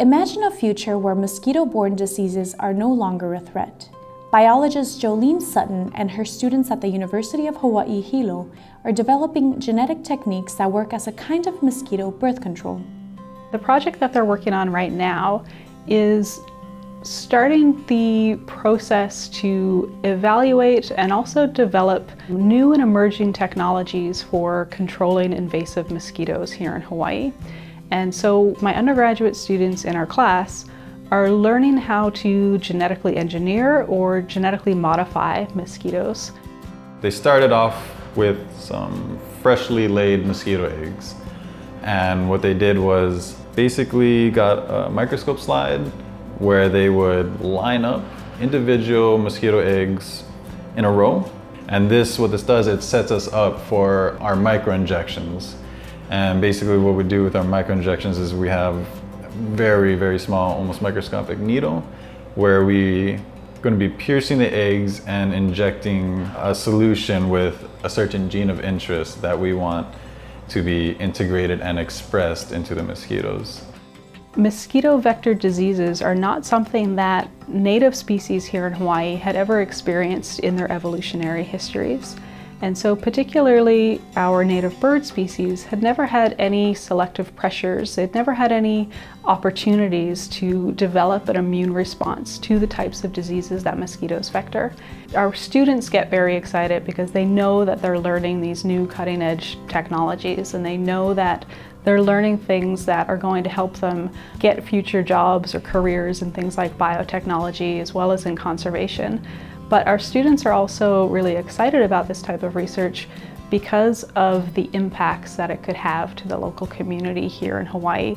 Imagine a future where mosquito-borne diseases are no longer a threat. Biologist Jolene Sutton and her students at the University of Hawaiʻi Hilo are developing genetic techniques that work as a kind of mosquito birth control. The project that they're working on right now is starting the process to evaluate and also develop new and emerging technologies for controlling invasive mosquitoes here in Hawaii. And so my undergraduate students in our class are learning how to genetically engineer or genetically modify mosquitoes. They started off with some freshly laid mosquito eggs, and what they did was basically got a microscope slide where they would line up individual mosquito eggs in a row, and what this does, it sets us up for our microinjections. And basically what we do with our microinjections is we have very, very small, almost microscopic needle where we're going to be piercing the eggs and injecting a solution with a certain gene of interest that we want to be integrated and expressed into the mosquitoes. Mosquito vector diseases are not something that native species here in Hawaii had ever experienced in their evolutionary histories. And so particularly our native bird species had never had any selective pressures. They'd never had any opportunities to develop an immune response to the types of diseases that mosquitoes vector. Our students get very excited because they know that they're learning these new cutting-edge technologies, and they know that they're learning things that are going to help them get future jobs or careers in things like biotechnology as well as in conservation. But our students are also really excited about this type of research because of the impacts that it could have to the local community here in Hawaii.